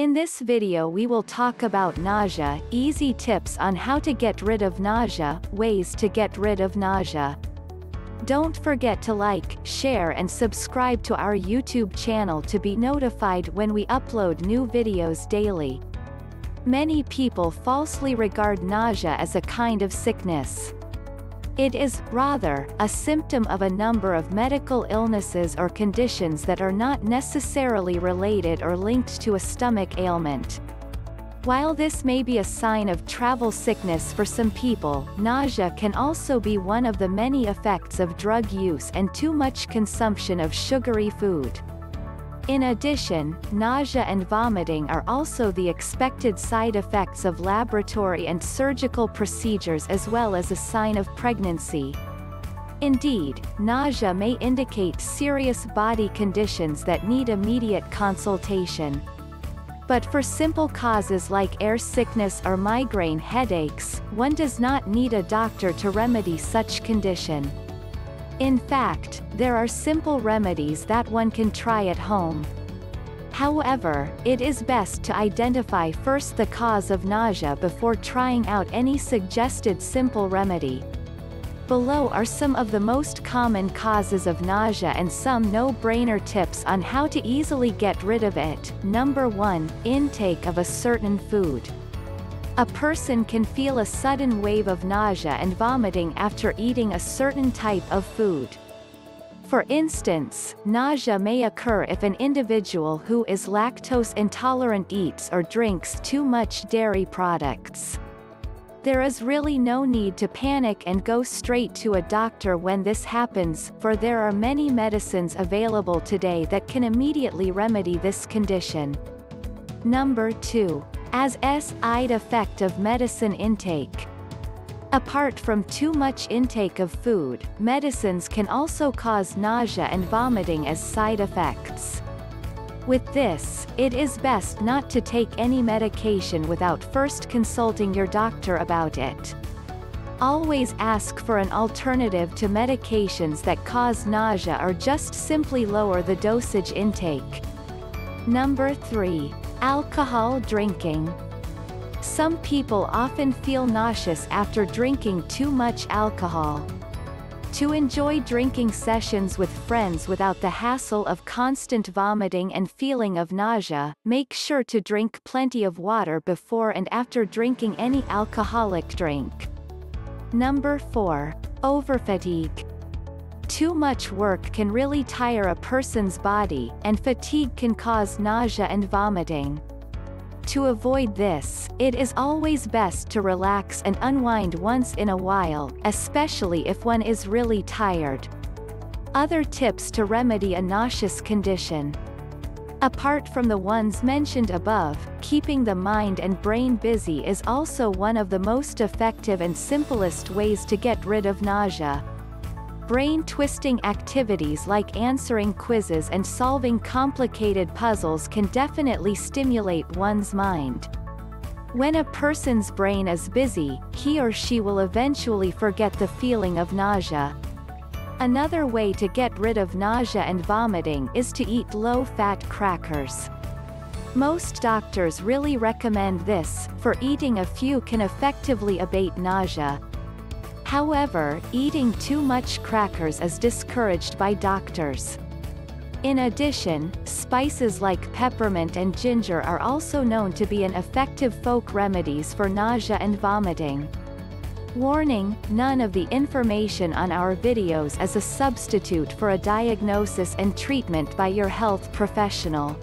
In this video we will talk about nausea, easy tips on how to get rid of nausea, ways to get rid of nausea. Don't forget to like, share and subscribe to our YouTube channel to be notified when we upload new videos daily. Many people falsely regard nausea as a kind of sickness. It is, rather, a symptom of a number of medical illnesses or conditions that are not necessarily related or linked to a stomach ailment. While this may be a sign of travel sickness for some people, nausea can also be one of the many effects of drug use and too much consumption of sugary food. In addition, nausea and vomiting are also the expected side effects of laboratory and surgical procedures as well as a sign of pregnancy. Indeed, nausea may indicate serious body conditions that need immediate consultation. But for simple causes like air sickness or migraine headaches, one does not need a doctor to remedy such condition. In fact, there are simple remedies that one can try at home. However, it is best to identify first the cause of nausea before trying out any suggested simple remedy. Below are some of the most common causes of nausea and some no-brainer tips on how to easily get rid of it. Number 1, intake of a certain food. A person can feel a sudden wave of nausea and vomiting after eating a certain type of food. For instance, nausea may occur if an individual who is lactose intolerant eats or drinks too much dairy products. There is really no need to panic and go straight to a doctor when this happens, for there are many medicines available today that can immediately remedy this condition. Number 2. As a side effect of medicine intake. Apart from too much intake of food, medicines can also cause nausea and vomiting as side effects. With this, it is best not to take any medication without first consulting your doctor about it. Always ask for an alternative to medications that cause nausea or just simply lower the dosage intake. Number 3. Alcohol drinking. Some people often feel nauseous after drinking too much alcohol. To enjoy drinking sessions with friends without the hassle of constant vomiting and feeling of nausea, make sure to drink plenty of water before and after drinking any alcoholic drink. Number 4. Overfatigue. Too much work can really tire a person's body, and fatigue can cause nausea and vomiting. To avoid this, it is always best to relax and unwind once in a while, especially if one is really tired. Other tips to remedy a nauseous condition. Apart from the ones mentioned above, keeping the mind and brain busy is also one of the most effective and simplest ways to get rid of nausea. Brain-twisting activities like answering quizzes and solving complicated puzzles can definitely stimulate one's mind. When a person's brain is busy, he or she will eventually forget the feeling of nausea. Another way to get rid of nausea and vomiting is to eat low-fat crackers. Most doctors really recommend this, for eating a few can effectively abate nausea. However, eating too much crackers is discouraged by doctors. In addition, spices like peppermint and ginger are also known to be an effective folk remedies for nausea and vomiting. Warning: none of the information on our videos is a substitute for a diagnosis and treatment by your health professional.